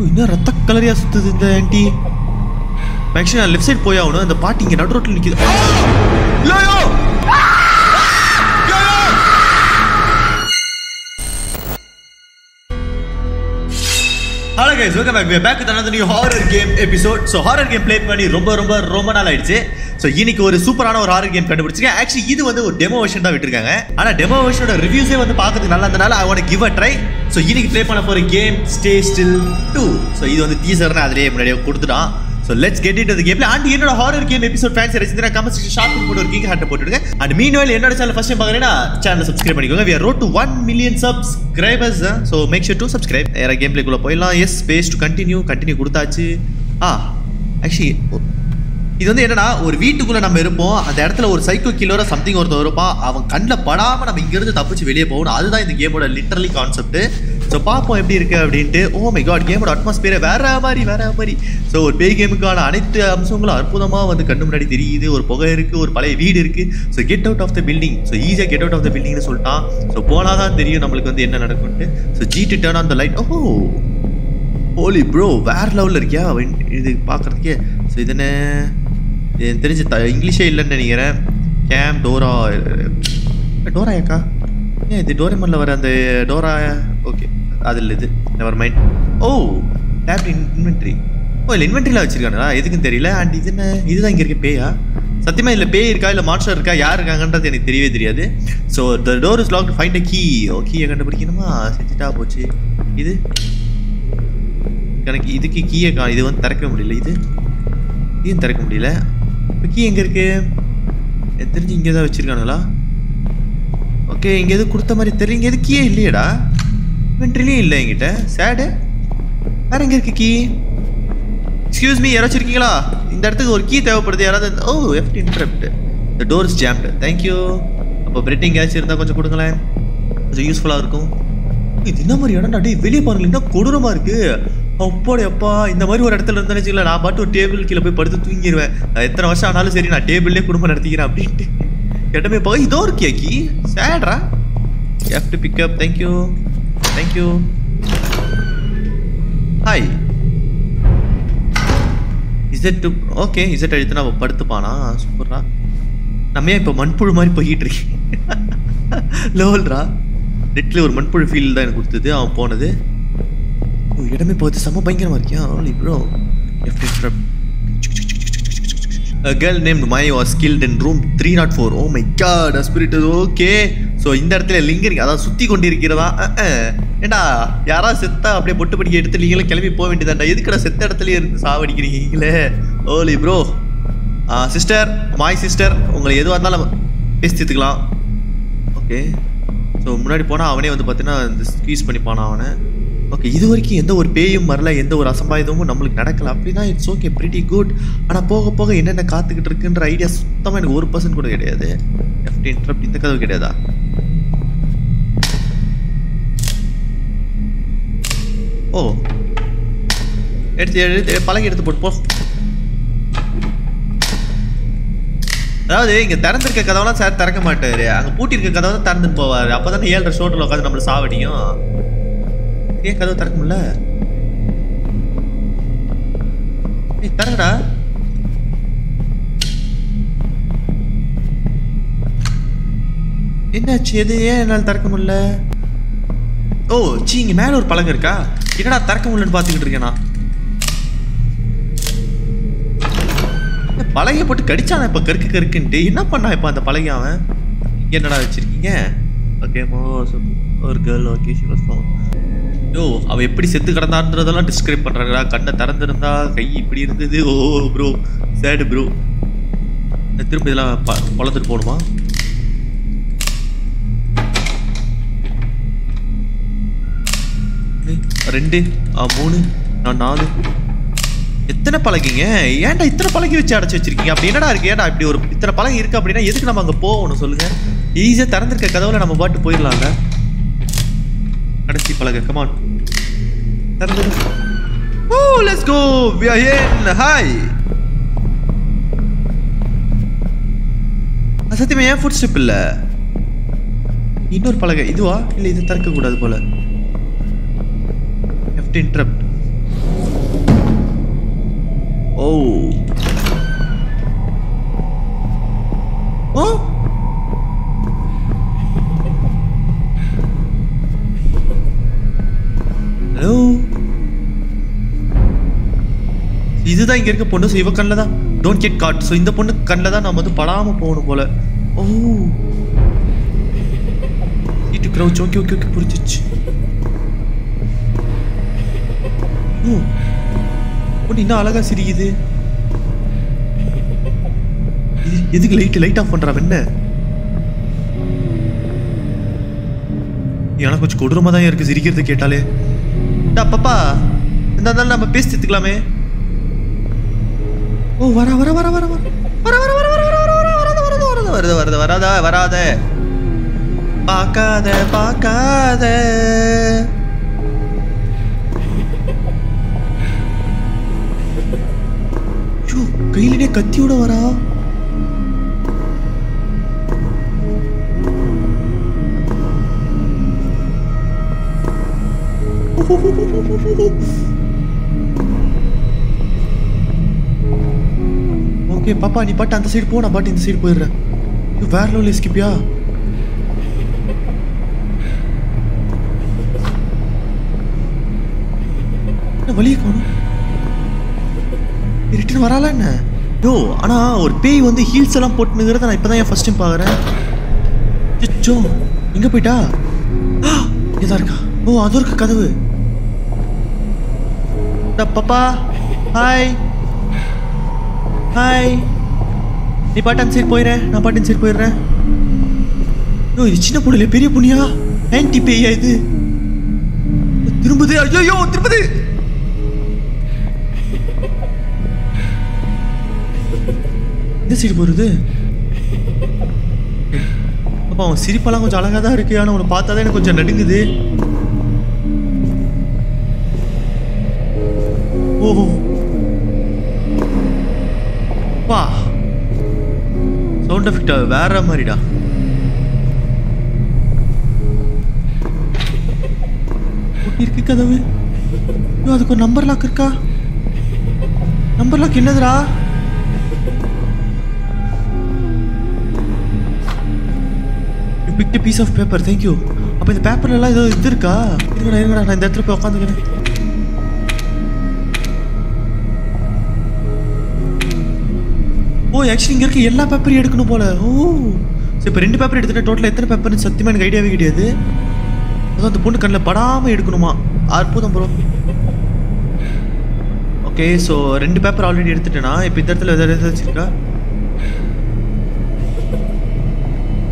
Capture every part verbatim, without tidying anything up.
Actually, left side poya avuna and the party inga nadu road la nikkudu. Layo! Layo! Hello guys, welcome back. We are back with another new horror game episode. So horror game play panni romba romba romana lights. So iniki oru superana oru horror game kandupidichirken. Actually idu vandu oru demo version da vittirukanga. Ana demo version oda reviews e vandu paakradhukku nalla irundhanaala I want to give a try. So iniki play panna pora game Stay Still two. So idu vandu teaser na adile munadiye kuduthudaan. So let's get into the gameplay. And here is a horror game episode fans. If you comment section, sharp put or geek hat put it. And meanwhile, if you channel first time bagana channel subscribe pannikoonga. We are road to one million subscribers, so make sure to subscribe. Era gameplay kulla poidalam. Yes, space to continue, continue kudutaachu. Ah, actually idu enna na or veetukulla nam irupom. Andha edathila or psycho killer or something ortho irupa. Avan kannla padaama nam inga irundhu thappichu veliya povona. Adhu dhaan indha game oda literally concept. So paapom eppadi irukku abdinte. Oh my god, game oda atmosphere vera mari vera mari. So ஒரு பேய் கேமுக்கான அனைத்து அம்சங்களும் அற்புதமா வந்து கண்ணு முன்னாடி தெரியுது. ஒரு புகை இருக்கு, ஒரு பழைய வீடு இருக்கு. So get out of the building. So ஈஸியாக கெட் அவுட் ஆஃப் த பில்டிங்னு சொல்லிட்டான். ஸோ போனாதான் தெரியும் நம்மளுக்கு வந்து என்ன நடக்கும்ட்டு. So go to turn on the light. ஓஹோ ஹோலி ப்ரோ, வேற லெவலில் இருக்கியா இது பார்க்குறதுக்கே. ஸோ இது என்ன எனக்கு தெரிஞ்சு த இங்கிலீஷே இல்லைன்னு நினைக்கிறேன். கேம் டோரா டோராயாக்கா ஏன் இது டோரேமான்ல வர அந்த டோரா? ஓகே அது இல்லை, இது never mind. Oh tape inventory. ஓ இல்லை இன்வென்ட்ரியில் வச்சுருக்காங்களா எதுக்குன்னு தெரியல. அண்ட் இது என்ன இதுதான் இங்கே இருக்க பேயா? சத்தியமாக இல்லை பேய் இருக்கா இல்லை மாஸ்டர் இருக்கா யார் இருக்காங்கன்றது எனக்கு தெரியவே தெரியாது. So the door is locked, find a key. ஓ கீயை கண்டுபிடிக்கணுமா? செஞ்சுட்டா போச்சு. இது எனக்கு இதுக்கு கீயை கா இது வந்து திறக்க முடியல. இது இதையும் திறக்க முடியல. இப்போ கீ எங்கே இருக்குது? எனக்கு தெரிஞ்சு இங்கே தான் வச்சுருக்காங்களா? ஓகே இங்கே எதுவும் கொடுத்த மாதிரி தெரியல. இங்கே எது கீயே இல்லையடா, இன்வென்ட்ரிலையும் இல்லை என்கிட்ட. சேடு வேறு எங்கே இருக்குது கீ? எக்ஸ்கியூஸ் மீ, யாராச்சும் இருக்கீங்களா? இந்த இடத்துக்கு ஒரு கீ தேவைப்படுது யாராவது. ஓ எஃப்ட் interrupt, the door's jammed. Thank you. அப்போ பிரெட்டிங் ஏதாச்சும் இருந்தால் கொஞ்சம் கொடுங்களேன், கொஞ்சம் யூஸ்ஃபுல்லாக இருக்கும். இது என்ன மாதிரி இடம்? அப்படியே வெளியே பாருங்கன்னா கொடூரமாக இருக்குது. அப்போட எப்பா இந்த மாதிரி ஒரு இடத்துல இருந்தாலும் வச்சுக்கல, நான் பாட்டு ஒரு டேபிள் கீழே போய் படுத்து தூங்கிடுவேன். எத்தனை வருஷம் ஆனாலும் சரி நான் டேபிள்லேயே குடும்பம் நடத்திக்கிறேன் அப்படின்ட்டு இடமே போய். இதோ இருக்கியா கீ? சேட்ரா எஃப்ட் pick up. Thank you thank you. Hi Z to. Okay Z அழுத்துனா அவள் படுத்துப்பானா? சூப்பர்ரா. நம்ம ஏன் இப்போ மண்புழு மாதிரி போய்கிட்டு இருக்கேன் லோல்ரா. நெட்டில் ஒரு மண்புழு ஃபீல் தான் எனக்கு கொடுத்தது அவன் போனது. ஓ இடமே போகுது, செம்ம பயங்கரமாக இருக்கியான். ஓன்லி ப்ரோ எஃப்ட். A girl named Maya was killed in room three oh four. Oh my god, a spirit is okay. So இந்த இடத்துல லிங்கரிங் அதாவது சுற்றி கொண்டு இருக்கிறதா? ஏண்டா யாரா செத்தா அப்படியே பொட்டு படிக்க எடுத்துட்டீங்களே, கிளம்பி போக வேண்டியதாண்டா. எதுக்கடா செத்த இடத்துல இருந்து சாவடிக்கிறீங்களே? Holy bro sister my sister, உங்களை எதுவாக இருந்தாலும் பேசித்துக்கலாம். ஓகே ஸோ முன்னாடி போனால் அவனே வந்து பார்த்தீங்கன்னா இந்த ஸ்கீஸ் பண்ணிப்பானா அவனை. ஓகே இது வரைக்கும் எந்த ஒரு பேயும் வரல, எந்த ஒரு அசம்பாயுதமும் நம்மளுக்கு நடக்கலை அப்படின்னா இட்ஸ் ஓகே, பிரிட்டி குட். ஆனால் போக போக என்னென்ன காத்துக்கிட்டு இருக்குன்ற ஐடியா சுத்தமாக எனக்கு ஒரு பர்சன்ட் கூட கிடையாது. எஃப்டி இன்ட்ரப்ட் இந்த கதவு கிடையாதா? ஓ எடுத்து எடுத்து பழகி எடுத்து போட்டுப்போம். அதாவது இங்கே திறந்துருக்க கதவெல்லாம் சார் திறக்க மாட்டார், அங்கே பூட்டியிருக்க கதவை தான் திறந்துட்டு போவார். அப்போ தானே ஏழரை ஷோட்டில் உட்காந்து நம்மளை சாவடியும். ஏன் கதவை திறக்க முடியல? ஏ திறங்கடா. என்னாச்சு? எது ஏன் என்னால் திறக்க முடியல? ஓ சி இங்கே மேலே ஒரு பழங்க இருக்கா? என்னடா திறக்க முடியலன்னு பார்த்துக்கிட்டு இருக்கேண்ணா. பழகை போட்டு கடிச்சானா இப்போ கருக்கு கருக்குன்ட்டு என்ன பண்ணா இப்போ அந்த பழகை அவன்? என்னடா வச்சுருக்கீங்க? ஓகே மோ ஒரு கேர்ள். ஓகே ஓ அவள் எப்படி செத்து கிடந்தான்றதெல்லாம் டிஸ்கிரைப் பண்ணுறாங்களா? கண்ணை திறந்துருந்தா கை இப்படி இருந்தது. Oh bro sad bro. திரும்ப இதெல்லாம் ப வளர்த்துட்டு போகணுமா? ரெண்டு மூணு நான் நாலு எத்தனை பழகிங்க? ஏன்டா இத்தனை பழகி வச்சு அடைச்சி வச்சிருக்கீங்க? அப்படி என்னடா இருக்கு? ஏன்டா இப்படி ஒரு இத்தனை பழகி இருக்கு அப்படின்னா எதுக்கு நம்ம அங்கே போகணும் சொல்லுங்க? ஈஸியாக திறந்துருக்க கதவுல நம்ம பாட்டு போயிடலாங்க. கடைசி பழக கமான் திறந்து. Oh let's go, we are in. Hi சத்தியமா ஏன் ஃபுட் ஸ்டெப் இல்லை? இன்னொரு பழக இதுவா? இல்லை இது திறக்கக்கூடாது போல. எஃப்டி interrupt. Oh. Huh? Hello? This is the thing. Don't get caught. So, in the point, Kanada, I'm going to Palama. Oh. Need to crouch. Okay, okay, okay. Oh. What is this? This is light, light off. Papa. Oh, vara vara vara vara vara vara vara vara vara vara vara vara vara de pakade pakade chu kaiyile katti oda vara Hey, Papa, you can't go to the but in the seat. Where are you? Skip ya. No, I'm going to heal. I'm going to go to the first time. Where are you? Papa, hi. Hi. You part and sit poor, na part and sit poor. No, this China poor le peri punya. Anti pay ya ide. Tirupati arjo yo Tirupati. This sit poor ide. Papa, siri pala ko jala kada harke ana unna paata thena konja nadingide. Oh. Wow. Sound effect vera marida. What is this? You have a number lock. Number lock is not. You picked a piece of paper. Thank you. But the paper is there. I am there. Oh, actually, you can get all paper. Oh, so if you paper, you total paper. You can get an idea. You can okay, so you can paper already. You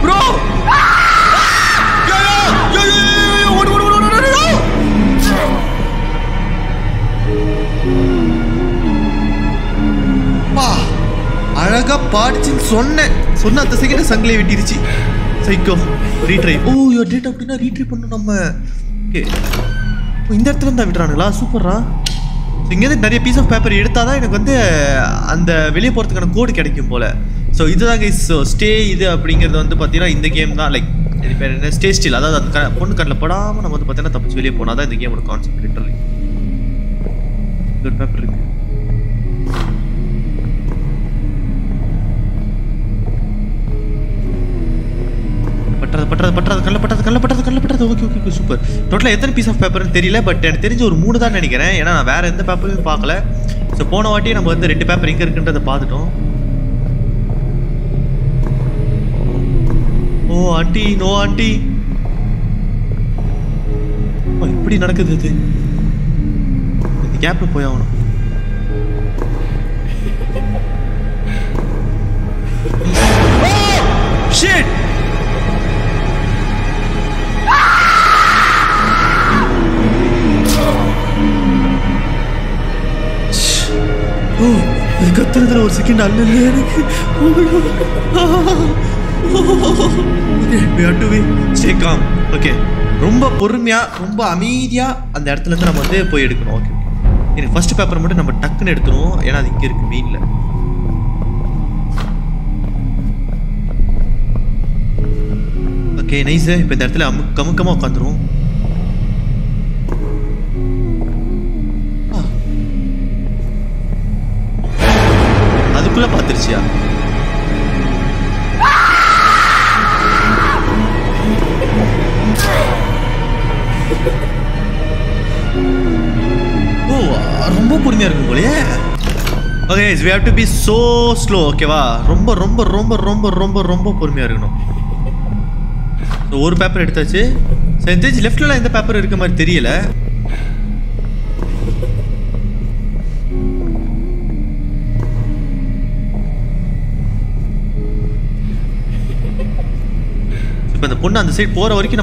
Bro! Yo, yo! Yo, yo, yo, yo! What, what, what, what, what? Wow! Alaga paadichin sonne sonna adha second sangle vettiruchi psycho retry. Oh, your date appadina retry pannu namme. Okay, indha edathula nda vidraanugala super ra inga the nariya piece of paper edutha da enakku vande andha veliya poradhukana code kedaikum pole. So idhu da guys, so stay idhu abingiradhu vandu pathina indha game da like idhu per enna stay still adha adha ponnu kannala padama namu vande pathina thappichu veliya pona da indha game oda concept literally good paper irukku. Pattradhu pattradhu kalla pattradhu kalla pattradhu kalla pattradhu okay okay super. Total எத்தனை piece of paper னு தெரியல, but எனக்கு தெரிஞ்சு ஒரு மூணு தான் நினைக்கிறேன். ஏனா நான் வேற எந்த பேப்பரையும் பார்க்கல. சோ போன வாட்டி நம்ம வந்து ரெண்டு பேப்பர் எங்க இருக்குன்றத பார்த்துட்டோம். Oh aunty no aunty. ஓ இப்படி நடக்குது இது. இந்த கேப்ல போய் ஆவணும். Oh shit. Oh. Oh, a second. Okay, we have to be stay calm. Okay. Romba Purumia, Romba Amedia, and the Athalatana Mande Poyedko. In first paper, number Tuckin at Throw, and I think it could mean. Okay, nice. But that's come come on. Patricia. Oh, okay, guys, we have to be so slow. Okay, va. Romba, romba, romba, romba, romba, romba, pormiya irukno. So, one paper eduthaachu. So, indha left la indha paper irukka mari theriyala. The ponna on the side poor work in a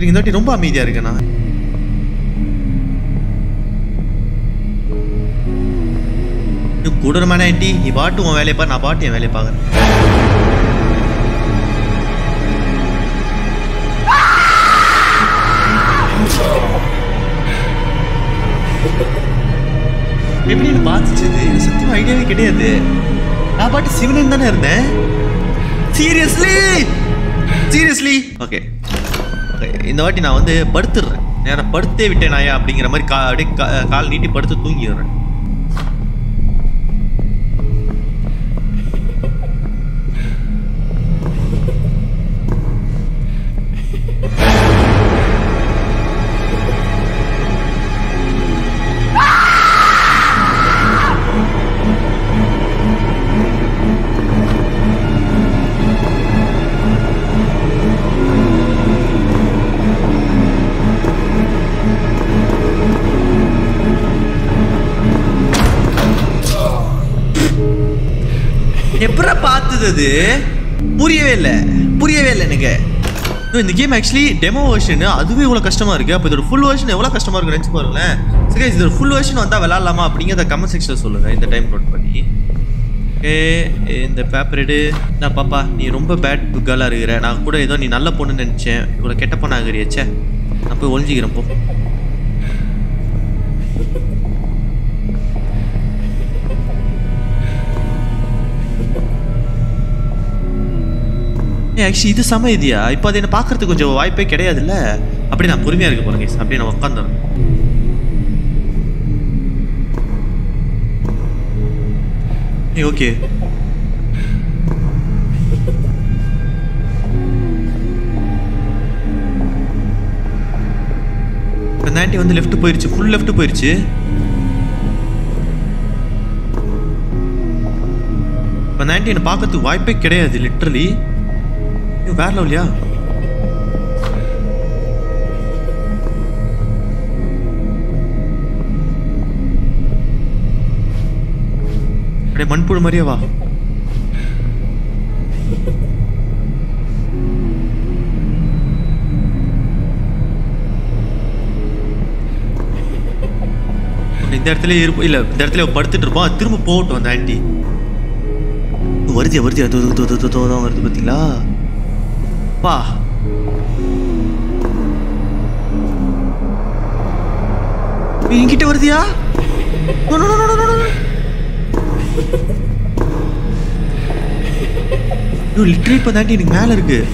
It's very அமைதியா இருக்கنا இது கூடரமான aunty நீ பாட்டு உன் வேலைய பார் நான் பாட்டு என் வேலைய பாக்குறேன் எப்படி நீ பாத்துச்சது எனக்கு சத்தியமா ஐடியாவே கிடையாது நான் பாட்டு சிவனேன்னு தான இருந்தேன் seriously seriously okay இந்த வாட்டி நான் வந்து படுத்துறேன் நேரா படுத்தே விட்டேன் நாயா அப்படிங்கிற மாதிரி அப்படியே கால் நீட்டி படுத்து தூங்கிடுறேன் புரியவே இல்ல புரியவே இல்ல எனக்கு இந்த கேம் एक्चुअली டெமோ வெர்ஷன் அதுவே இவ்வளவு கஷ்டமா இருக்கு அப்ப இதோட full வெர்ஷன் எவ்வளவு கஷ்டமா இருக்கு நினைச்சு பாருங்க சோ गाइस இதோட full வெர்ஷன் வந்தா விளையாடலாமா அப்படிங்கறத கமெண்ட் செக்ஷன்ல சொல்லுங்க இந்த டைம் நோட் பண்ணி ஏ இந்த பேப்பர் எடு நான் பாப்பா நீ ரொம்ப பேட் புகலா இருக்கற நான் கூட ஏதோ நீ நல்ல பொண்ணு நினைச்சேன் இவ்வளவு கெட்ட பொண்ணா இருக்கறியேச்சே நான் போய் ஒளிஞ்சிக்கிறேன் போ Actually, this is the same idea. Now, I have to go to the wife. I have to go to the wife. I have to go to the wife. I have to go the left to go full left to I have to the wife. Literally. Where are you? Hey, Manpur Maria. There's a birthday to buy through a boat on the auntie. What is your birthday to Pa. You didn't get over there? No, no, no, no, no, no. You literally put that in the mail.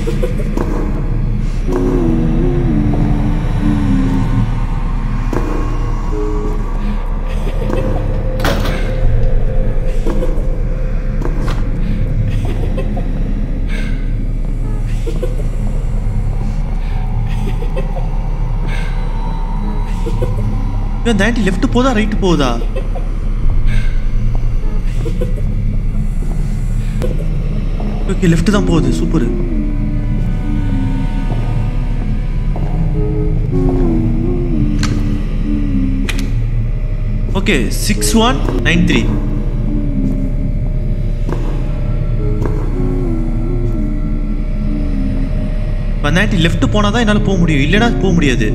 இவன் தாண்டி left போதா right போதா? Okay left தான் போகுது. Super. Okay six one nine three பன்னாட்டி left போனால் தான் என்னால் போக முடியும், இல்லைனா போக முடியாது.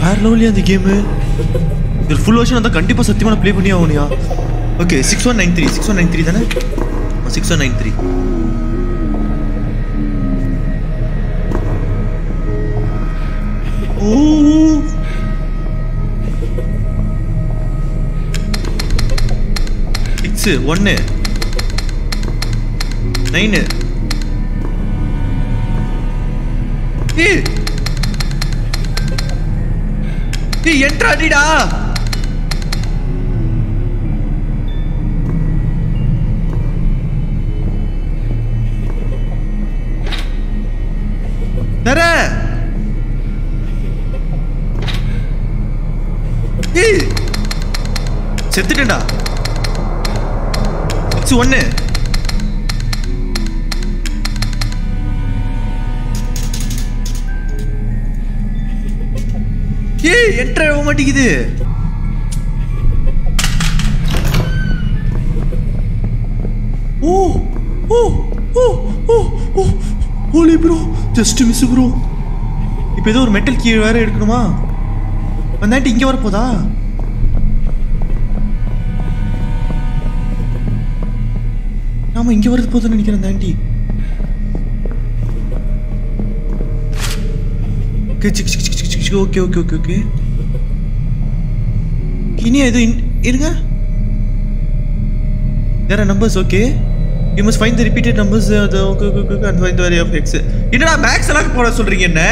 வேற லெவல்லையா அந்த கேமு. இதில் ஃபுல் வருஷன் வந்தால் கண்டிப்பாக சத்தியமான ப்ளே பண்ணி ஆகணுயா. Okay six one nine three six one nine three தானே? Six one nine three oh six ஒன்று நைனு ஏ நீ என்ட்ரா அடிடா. செத்துட்டா ஒன்னு ஏய் என்ட்ரா ஆக மாட்டேங்குது. Oh oh oh oh oh holy bro just miss bro. இப்போ ஏதோ ஒரு மெட்டல் கீ வேற எடுக்கணுமா? வந்தாட்டி இங்கே வரப்போதா? ஆமாம் இங்கே வரது போதுன்னு நினைக்கிறேன் தாண்டி. ஓகே ஓகே ஓகே ஓகே இனியா இது இருங்க வேற numbers. Okay you must find the repeated numbers அது. Okay okay okay and find the value of X. என்னடா மேக்ஸ் எல்லாம் போட சொல்றீங்க என்ன?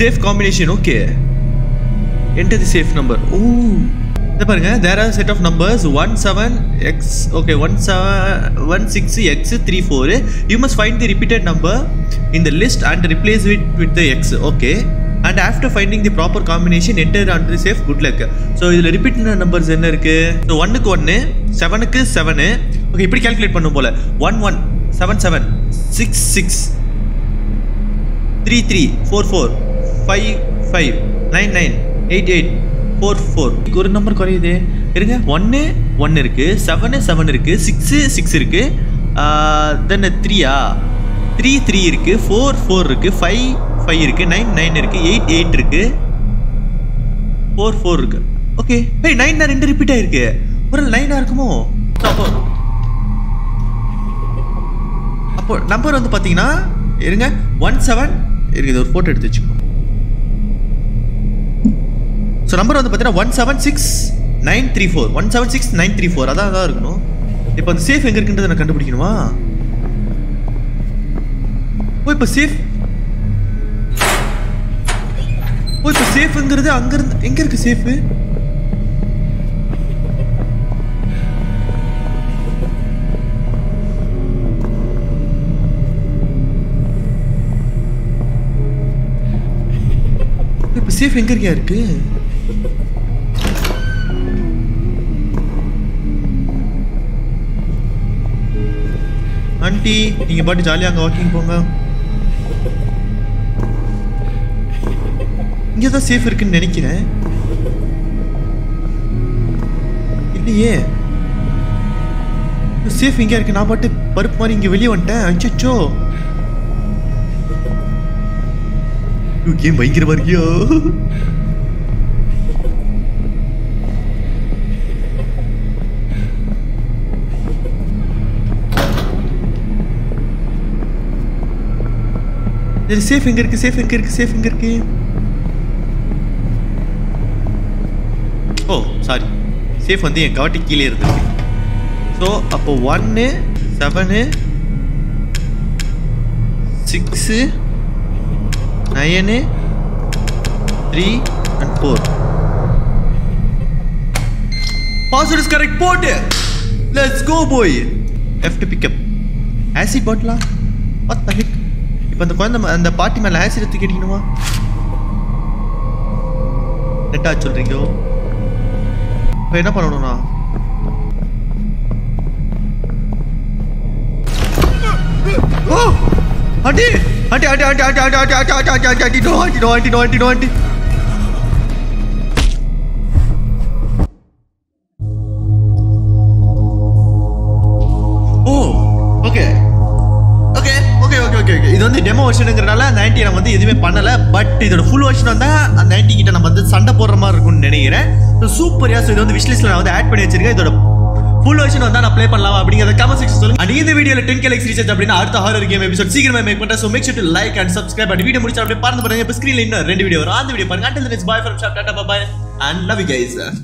Safe combination. Okay enter the safe number. ஓ இதை பாருங்க there are set of numbers one seven x. Okay one seven one six x three four. You must find the repeated number in the list and replace with with the x. Okay and after finding the proper combination enter and safe good luck. So இதில் repeated numbers என்ன இருக்குது? ஒன்னுக்கு ஒன்று செவனுக்கு seven. Okay இப்படி calculate பண்ணும் போல் one one seven seven six six three three four four five five nine nine eight eight four four. ஒரு நம்பர் குறையுது இருங்க. ஒன்று ஒன்று இருக்குது செவனு செவன் இருக்குது சிக்ஸு சிக்ஸ் இருக்குது தென் த்ரீயா த்ரீ த்ரீ இருக்குது ஃபோர் ஃபோர் இருக்குது ஃபைவ் ஃபைவ் இருக்குது நைன் நைன் இருக்குது எயிட் எயிட் இருக்குது ஃபோர் ஃபோர் இருக்குது. ஓகே ஏய் நைன் தான் ரெண்டு ரிப்பீட் ஆகிருக்கு. ஒரு நைனாக இருக்குமோ? அப்போ அப்போ நம்பர் வந்து பார்த்தீங்கன்னா இருங்க ஒன் செவன் இருக்குது. ஒரு ஃபோட்டோ எடுத்து வச்சுக்கணும். ஸோ நம்பர் வந்து பார்த்தீங்கன்னா one seven six nine three four one seven six nine three four அதான் அதான் இருக்கணும். இப்போ அந்த சேஃப் எங்கே இருக்குன்றதை நான் கண்டுபிடிக்கணுமா? ஓ இப்போ சேஃப் ஓ இப்போ சேஃப்ங்கிறது அங்கேருந்து எங்கே இருக்குது சேஃபு? இப்போ சேஃப் எங்கே இருக்கியா இருக்குது? ஆண்டி நீங்க பாட்டு ஜாலியாக அங்கே வாக்கிங் போங்க. இங்கே தான் சேஃப் இருக்குன்னு நினைக்கிறேன். இல்லையே சேஃப் இங்கே இருக்கு. நான் பாட்டு பருப்பு மாதிரி இங்கே வெளியே வந்துட்டேன். அச்சோ கேம் பயங்கரமா இருக்கியோ. இது சேஃப் எங்கே இருக்குது? சேஃப் எங்கே இருக்குது? சேஃப் எங்கே இருக்குது? ஓ சாரி சேஃப் வந்து என் காட்டி கீழே இருந்துச்சு. ஸோ அப்போ ஒன்று seven six nine three, and four. Password is correct, Pote! Let's go, boy! F to pick up. Acid bottle? What the heck? Now, the party man acid is getting over. Let us go. Wait up on now. Oh! Auntie! Auntie, auntie, auntie, auntie, auntie, auntie, auntie, auntie, auntie, no, auntie, no, auntie, no, auntie, no, auntie. Oh! Okay. Okay, okay, okay, okay, okay. This is the demo version. We don't do but this is full version. We ninety so, super. So, this is the wish list. Add full version on play pannalama abinga comment section and in the video la ten K likes reach aappadina adutha horror game episode seekramai make panna so make sure to like and subscribe and video mudicha apdi paarunga parenga screenla inna rendu video varum and video parunga until then it's bye from shop tata bye bye and love you guys.